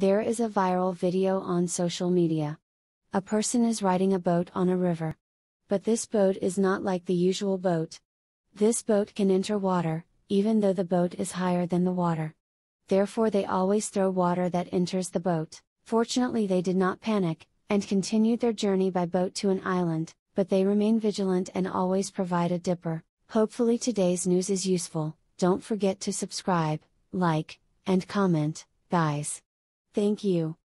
There is a viral video on social media. A person is riding a boat on a river. But this boat is not like the usual boat. This boat can enter water, even though the boat is higher than the water. Therefore they always throw water that enters the boat. Fortunately they did not panic, and continued their journey by boat to an island, but they remain vigilant and always provide a dipper. Hopefully today's news is useful. Don't forget to subscribe, like, and comment, guys. Thank you.